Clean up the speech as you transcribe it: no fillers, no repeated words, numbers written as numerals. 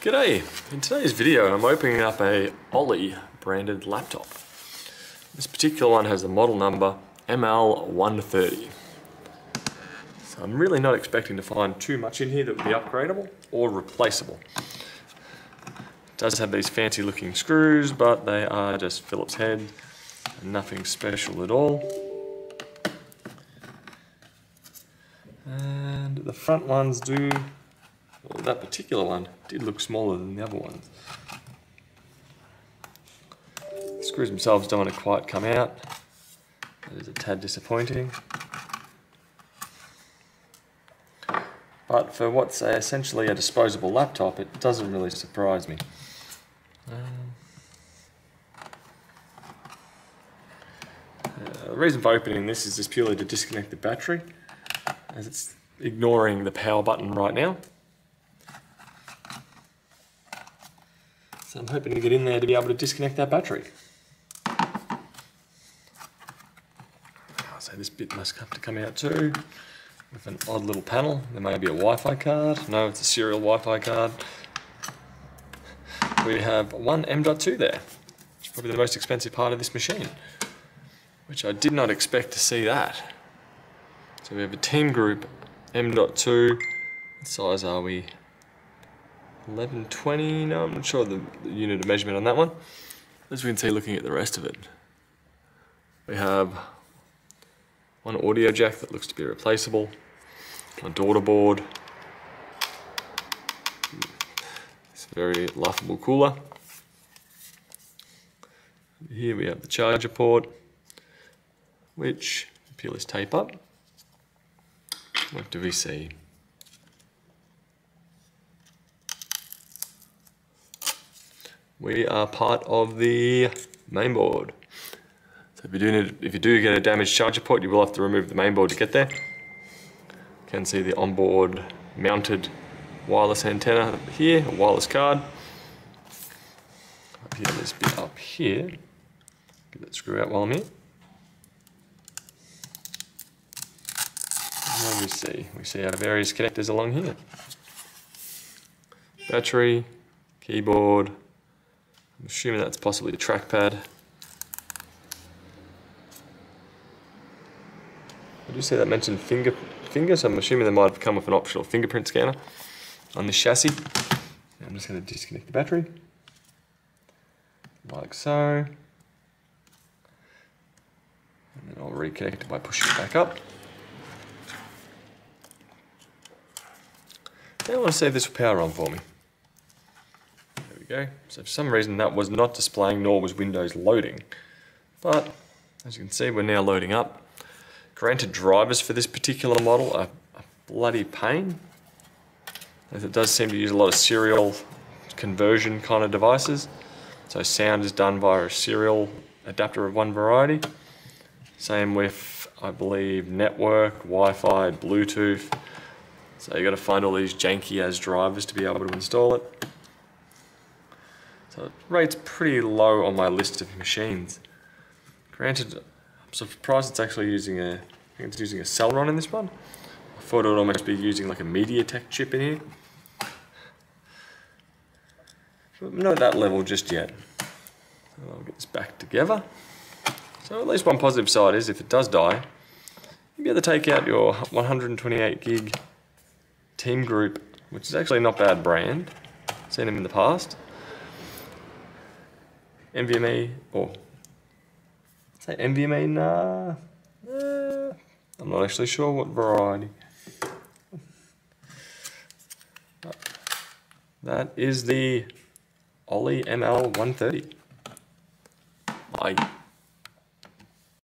G'day, in today's video I'm opening up a Ollee branded laptop. This particular one has the model number ML130. So I'm really not expecting to find too much in here that would be upgradable or replaceable. It does have these fancy looking screws, but they are just Phillips head, and nothing special at all. And the front ones do, well, that particular one did look smaller than the other ones. The screws themselves don't want to quite come out. That is a tad disappointing. But for what's essentially a disposable laptop, it doesn't really surprise me. The reason for opening this is just purely to disconnect the battery, as it's ignoring the power button right now. So I'm hoping to get in there to be able to disconnect that battery. So this bit must have to come out too, with an odd little panel. There may be a Wi-Fi card. No, it's a serial Wi-Fi card. We have one M.2 there. It's probably the most expensive part of this machine, which I did not expect to see that. So we have a Team Group M.2. What size are we? 1120, no, I'm not sure the unit of measurement on that one. As we can see looking at the rest of it, we have one audio jack that looks to be replaceable, a daughter board, it's a very laughable cooler. Here we have the charger port, which, peel this tape up, what do we see? We are part of the mainboard. So if you do get a damaged charger port, you will have to remove the mainboard to get there. You can see the onboard mounted wireless antenna up here, a wireless card. Up here, this bit up here. Get that screw out while I'm here. What do we see? We see our various connectors along here. Battery, keyboard. I'm assuming that's possibly a trackpad. I do see that mentioned fingers, so I'm assuming they might have come with an optional fingerprint scanner on this chassis. I'm just going to disconnect the battery, like so. And then I'll reconnect it by pushing it back up. Now I want to see if this will power on for me. Okay. So for some reason that was not displaying, nor was Windows loading. But as you can see, we're now loading up. Granted, drivers for this particular model are a bloody pain, as it does seem to use a lot of serial conversion kind of devices. So sound is done via a serial adapter of one variety. Same with, I believe, network, Wi-Fi, Bluetooth. So you've got to find all these janky ass drivers to be able to install it. The rate's pretty low on my list of machines. Granted, I'm surprised it's actually using a, I think it's using a Celeron in this one. I thought it would almost be using like a Mediatek chip in here. But I'm not at that level just yet. I'll get this back together. So at least one positive side is, if it does die, you'll be able to take out your 128 gig Team Group, which is actually not a bad brand. I've seen them in the past. NVMe, or say NVMe, nah, I'm not actually sure what variety. But that is the Ollee ML130. Bye.